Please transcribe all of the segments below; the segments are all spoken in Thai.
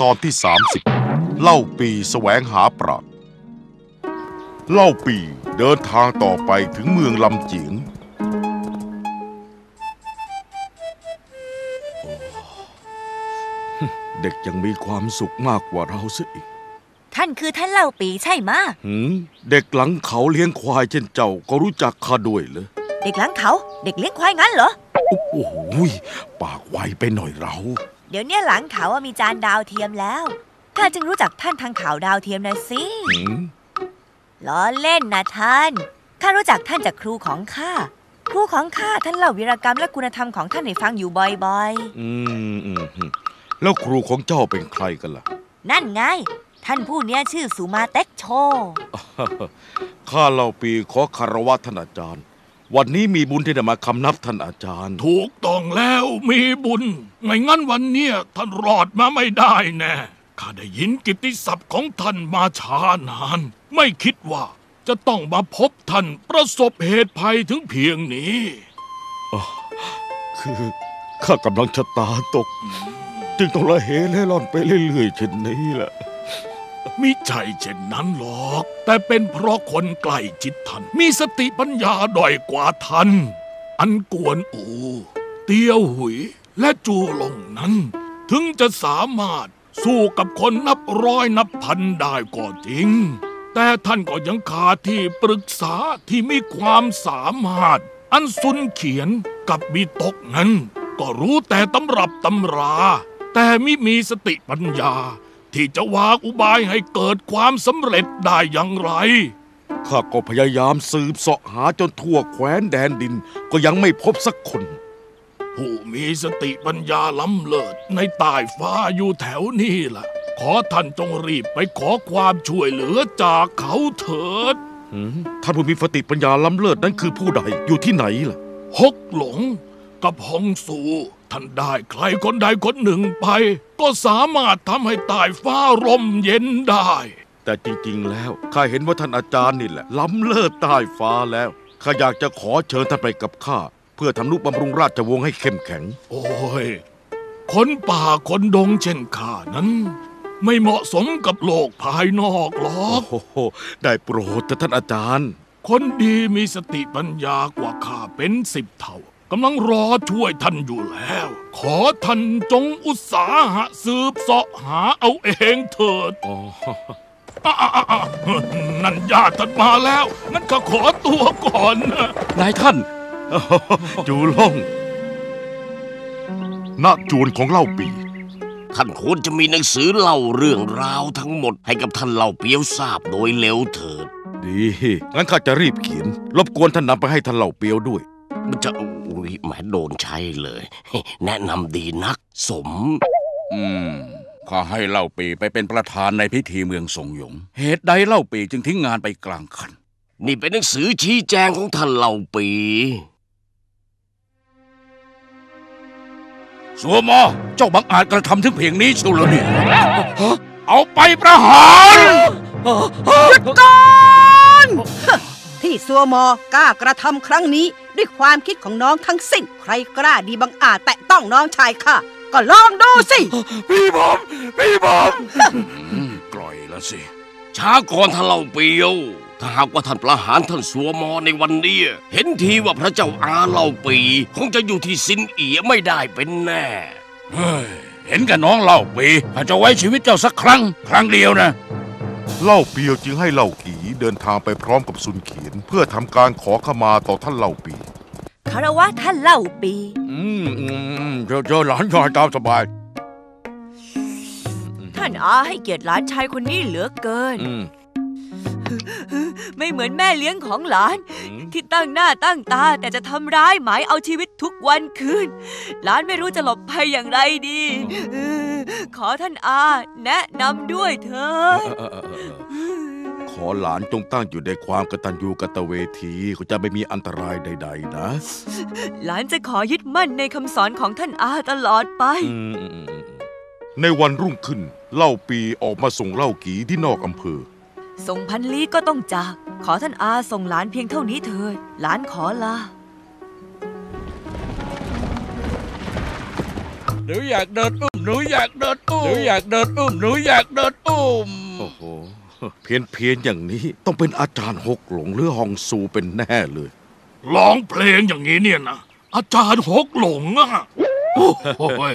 ตอนที่30เล่าปีแสวงหาปราชญ์เล่าปีเดินทางต่อไปถึงเมืองลำเจียงเด็กยังมีความสุขมากกว่าเราซะอีกท่านคือท่านเล่าปีใช่ไหมเด็กหลังเขาเลี้ยงควายเช่นเจ้าก็รู้จักข้าด้วยเหรอเด็กหลังเขาเด็กเลี้ยงควายงั้นเหรอโอ้โหปากไวไปหน่อยเราเดี๋ยวเนี่ยหลังเขามีจานดาวเทียมแล้วข้าจึงรู้จักท่านทางข่าวดาวเทียมนะสิล้อเล่นนะท่านข้ารู้จักท่านจากครูของข้าครูของข้าท่านเล่าวีรกรรมและคุณธรรมของท่านให้ฟังอยู่บ่อยๆแล้วครูของเจ้าเป็นใครกันล่ะนั่นไงท่านผู้นี้ชื่อสุมาเต็กโชข้าเล่าปีขอคารวะท่านอาจารย์วันนี้มีบุญที่ได้มาคำนับท่านอาจารย์ถูกต้องแล้วมีบุญไม่งั้นวันเนี้ยท่านรอดมาไม่ได้แน่ข้าได้ยินกิตติศัพท์ของท่านมาช้านานไม่คิดว่าจะต้องมาพบท่านประสบเหตุภัยถึงเพียงนี้คือข้ากำลังชะตาตกจึงต้องละเหละล่อนไปเรื่อยๆเช่นนี้แหละมิใช่เช่นนั้นหรอกแต่เป็นเพราะคนใกล้ชิดท่านมีสติปัญญาด้อยกว่าท่านอันกวนอูเตียวหุยและจูหลงนั้นถึงจะสามารถสู้กับคนนับร้อยนับพันได้ก็จริงแต่ท่านก็ยังขาดที่ปรึกษาที่มีความสามารถอันซุนเขียนกับบีตกนั้นก็รู้แต่ตำรับตำราแต่ไม่มีสติปัญญาที่จะวางอุบายให้เกิดความสำเร็จได้อย่างไรข้าก็พยายามสืบเสาะหาจนทั่วแคว้นแดนดินก็ยังไม่พบสักคนผู้มีสติปัญญาล้ำเลิศในใต้ฟ้าอยู่แถวนี้ล่ะขอท่านจงรีบไปขอความช่วยเหลือจากเขาเถิดท่านผู้มีสติปัญญาล้ำเลิศนั้นคือผู้ใดอยู่ที่ไหนล่ะฮกหลงกับฮองซูท่านได้ใครคนใดคนหนึ่งไปก็สามารถทำให้ใต้ฟ้าร่มเย็นได้แต่จริงๆแล้วข้าเห็นว่าท่านอาจารย์นี่แหละล้ำเลิศใต้ฟ้าแล้วข้าอยากจะขอเชิญท่านไปกับข้าเพื่อทำนุบำรุงราชวงศ์ให้เข้มแข็งโอ้ยคนป่าคนดงเช่นข้านั้นไม่เหมาะสมกับโลกภายนอกหรอกโอ้โหได้โปรดแต่ท่านอาจารย์คนดีมีสติปัญญากว่าข้าเป็น10 เท่ากำลังรอช่วยท่านอยู่แล้วขอท่านจงอุตสาหะสืบเสาะหาเอาเองเถิดนั่นญาติท่านมาแล้วงั้นก็ขอตัวก่อนนายท่านจูล่งณจวนของเล่าปีท่านควรจะมีหนังสือเล่าเรื่องราวทั้งหมดให้กับท่านเล่าเปียวทราบโดยเร็วเถิดดีงั้นข้าจะรีบเขียนรบกวนท่านนำไปให้ท่านเล่าเปียวด้วยมันจะอุ้ยแหมโดนใช้เลยแนะนำดีนักสมขอให้เล่าปีไปเป็นประธานในพิธีเมืองสงหยงเหตุใดเล่าปีจึงทิ้งงานไปกลางคันนี่เป็นหนังสือชี้แจงของท่านเล่าปีสัวหมอเจ้าบังอาจกระทำถึงเพียงนี้เชียวเลยเนี่ยเอาไปประหารหยุดก่อนที่สัวหมอกล้ากระทำครั้งนี้ด้วยความคิดของน้องทั้งสิ้นใครกล้าดีบังอาจแตะต้องน้องชายข้าก็ลองดูสิพี่ผมกล่อยละสิช้าก่อนท่านเล่าเปียวถ้าหากว่าท่านประหารท่านสัวหมอในวันนี้เห็นทีว่าพระเจ้าอาเล่าปีคงจะอยู่ที่สินเอียไม่ได้เป็นแน่เห็นกับน้องเล่าปีอาจจะไว้ชีวิตเจ้าสักครั้งเดียวนะเล่าเปียวจึงให้เล่ากีเดินทางไปพร้อมกับซุนเขียนเพื่อทำการขอขมาต่อท่านเล่าปีคารวะท่านเล่าปีเจอหลานชายตามสบายท่านอาให้เกียรติหลานชายคนนี้เหลือเกินไม่เหมือนแม่เลี้ยงของหลานที่ตั้งหน้าตั้งตาแต่จะทำร้ายหมายเอาชีวิตทุกวันคืนหลานไม่รู้จะหลบภัยอย่างไรดีขอท่านอาแนะนำด้วยเถิดขอหลานจงตั้งอยู่ในความกตัญญูกตเวทีเขาจะไม่มีอันตรายใดๆนะหลานจะขอยึดมั่นในคำสอนของท่านอาตลอดไปในวันรุ่งขึ้นเล่าปีออกมาส่งเล่ากีที่นอกอำเภอส่งพันลี้ก็ต้องจากขอท่านอาส่งหลานเพียงเท่านี้เถิดหลานขอลา หนูอยากเดินอุ้มหนูอยากเดินอุ้มหนูอยากเดินอุ้มหนูอยากเดินอุ้มโอ้โหเพี้ยนอย่างนี้ต้องเป็นอาจารย์หกหลงหรือฮองซูเป็นแน่เลยร้องเพลงอย่างนี้เนี่ยนะอาจารย์หกหลงอ่ะโอ้ย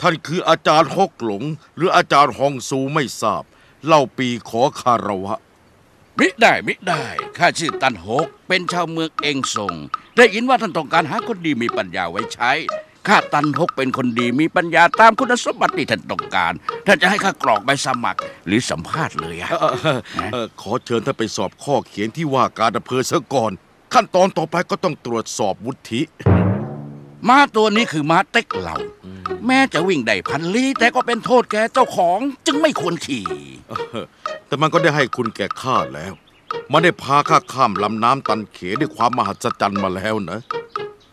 ท่านคืออาจารย์หกหลงหรืออาจารย์ฮองซูไม่ทราบเล่าปีขอคาระวะมิได้ข้าชื่อตันหกเป็นชาวเมืองเองส่งได้ยินว่าท่านต้องการหาคนดีมีปัญญาไว้ใช้ข้าตันหกเป็นคนดีมีปัญญาตามคุณสมบัติที่ท่านต้องการท่านจะให้ข้ากรอกใบสมัครหรือสัมภาษณ์เลยอะขอเชิญท่านไปสอบข้อเขียนที่ว่าการอำเภอซะก่อนขั้นตอนต่อไปก็ต้องตรวจสอบวุฒิม้าตัวนี้คือม้าเต็กเหล่าแม้จะวิ่งได้พันลี้แต่ก็เป็นโทษแก่เจ้าของจึงไม่ควรขี่แต่มันก็ได้ให้คุณแก่ข้าแล้วมันได้พาข้าข้ามลำน้ำตันเขด้วยความมหัศจรรย์มาแล้วนะ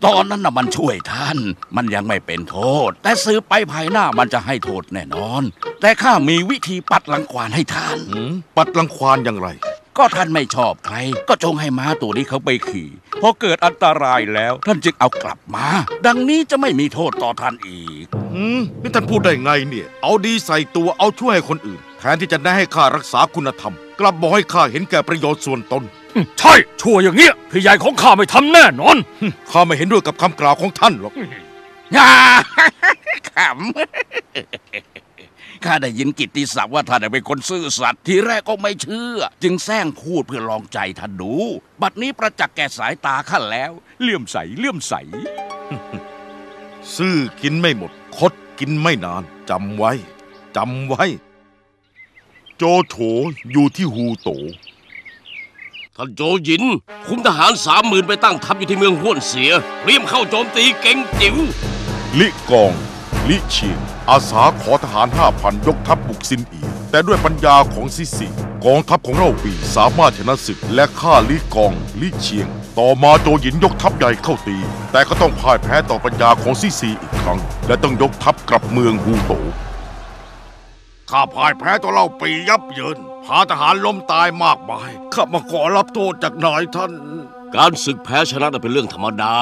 ตอนนั้นน่ะมันช่วยท่านมันยังไม่เป็นโทษแต่ซื้อไปภายหน้ามันจะให้โทษแน่นอนแต่ข้ามีวิธีปัดรังควานให้ท่านปัดรังควานอย่างไรก็ท่านไม่ชอบใครก็จงให้ม้าตัวนี้เขาไปขี่พอเกิดอันตรายแล้วท่านจึงเอากลับมาดังนี้จะไม่มีโทษต่อท่านอีกนี่ท่านพูดได้ไงเนี่ยเอาดีใส่ตัวเอาช่วยให้คนอื่นแทนที่จะได้ให้ข้ารักษาคุณธรรมกลับบอกให้ข้าเห็นแก่ประโยชน์ส่วนตนใช่ชั่วอย่างเงี้ยพี่ใหญ่ของข้าไม่ทำแน่นอนข้าไม่เห็นด้วยกับคำกล่าวของท่านหรอกขำข้าได้ยินกิตติศัพท์ว่าท่านเป็นคนซื่อสัตย์ทีแรกก็ไม่เชื่อจึงแซงพูดเพื่อลองใจท่านดูบัดนี้ประจักษ์แก่สายตาข้าแล้วเลื่อมใสซื่อกินไม่หมดคดกินไม่นานจำไว้โจโฉอยู่ที่ฮูโตท่านโจหยินคุมทหาร30,000ไปตั้งทัพอยู่ที่เมืองห้วนเสียเรียมเข้าโจมตีเก่งจิ๋วลิกองลิเชียงอาสาขอทหาร 5,000 ยกทัพบุกซินอีแต่ด้วยปัญญาของซิสิกองทัพของเราปีสามารถชนะศึกและฆ่าลิกองลิเชียงต่อมาโจหยินยกทัพใหญ่เข้าตีแต่ก็ต้องพ่ายแพ้ต่อปัญญาของซิสิอีกครั้งและต้องยกทัพกลับเมืองฮูโตข้าพ่ายแพ้ต่อเราปียับเยินพาทหารล้มตายมากมายข้ามาขอรับโทษจากนายท่านการศึกแพ้ชนะเป็นเรื่องธรรมดา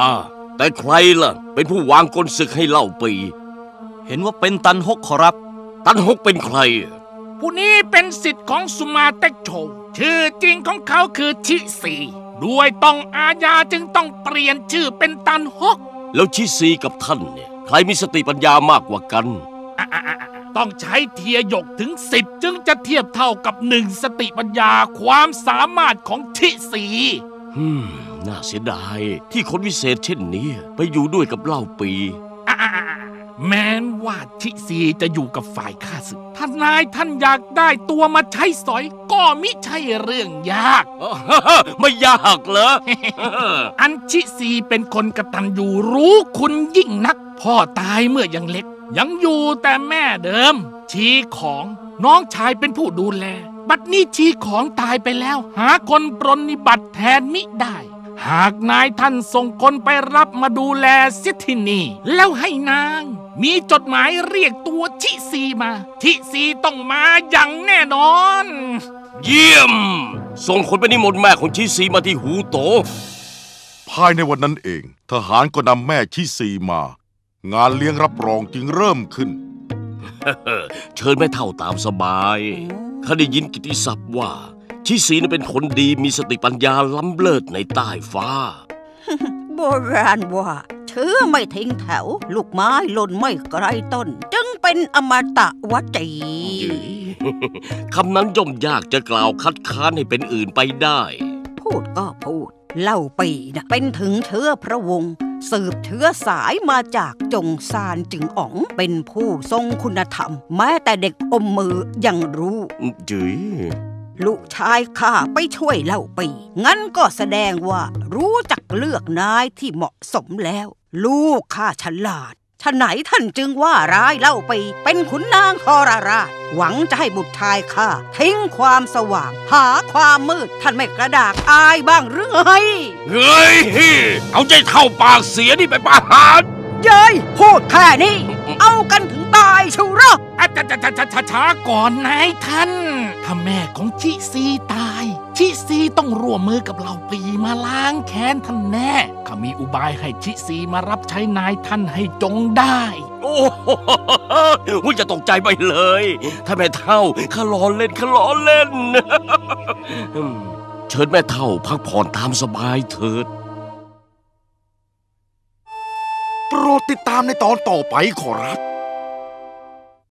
แต่ใครล่ะเป็นผู้วางกลศึกให้เล่าปีเห็นว่าเป็นตันหกขอรับตันหกเป็นใครผู้นี้เป็นสิทธิ์ของสุมาเต็กโชชื่อจริงของเขาคือชิสีด้วยต้องอาญาจึงต้องเปลี่ยนชื่อเป็นตันหกแล้วชิสีกับท่านเนี่ยใครมีสติปัญญามากกว่ากันต้องใช้เทียยกถึง10จึงจะเทียบเท่ากับ1สติปัญญาความสามารถของชิสีน่าเสียดายที่คนวิเศษเช่นนี้ไปอยู่ด้วยกับเล่าปีแม้นว่าทิสีจะอยู่กับฝ่ายข้าศึกท่านนายท่านอยากได้ตัวมาใช้สอยก็มิใช่เรื่องยากไม่ยากเหรอ อันทิสีเป็นคนกตัญญูรู้คุณยิ่งนักพ่อตายเมื่อยังเล็กยังอยู่แต่แม่เดิมชีของน้องชายเป็นผู้ดูแลบัดนี้ชีของตายไปแล้วหาคนปรนนิบัติแทนมิได้หากนายท่านส่งคนไปรับมาดูแลเสียที่นี่แล้วให้นางมีจดหมายเรียกตัวทิสีมาทิสีต้องมาอย่างแน่นอนเยี่ยมส่งคนไปนิมนต์แม่ของทิสีมาที่ฮูโตภายในวันนั้นเองทหารก็นำแม่ทิสีมางานเลี้ยงรับรองจึงเริ่มขึ้น เชิญแม่เฒ่าตามสบายข้าได้ยินกิตติศัพท์ว่าชิสีเป็นคนดีมีสติปัญญาล้ำเลิศในใต้ฟ้าโบราณว่าเชื้อไม่ทิ้งแถวลูกไม้หล่นไม่ไกลต้นจึงเป็นอมตะวจีคำนั้นย่อมยากจะกล่าวคัดค้านให้เป็นอื่นไปได้พูดก็พูดเล่าปีนะเป็นถึงเชื้อพระวงศ์สืบเชื้อสายมาจากจงซานจึงอ๋องเป็นผู้ทรงคุณธรรมแม้แต่เด็กอมมือยังรู้จื๋ลูกชายข้าไปช่วยเล่าปีงั้นก็แสดงว่ารู้จักเลือกนายที่เหมาะสมแล้วลูกข้าฉลาดฉะไหนท่านจึงว่าร้ายเล่าปีเป็นขุนนางฮอราราหวังจะให้บุตรชายข้าทิ้งความสว่างหาความมืดท่านไม่กระดากอายบ้างหรือไงเฮ้ยเอาใจเข้าปากเสียนี่ไปประหารเย้ยพูดแค่นี้เอากันถึงตายเชียวหรอช้าก่อนนายท่านถ้าแม่ของชิสีตาย ชิซีต้องร่วมมือกับเหล่าปีมาล้างแค้นท่านแน่ข้ามีอุบายให้ชิซีมารับใช้นายท่านให้จงได้โอ้โหอย่าตกใจไปเลยถ้าแม่เฒ่าข้าล้อเล่นเชิญแม่เฒ่าพักผ่อนตามสบายเถิดโปรดติดตามในตอนต่อไปขอรับ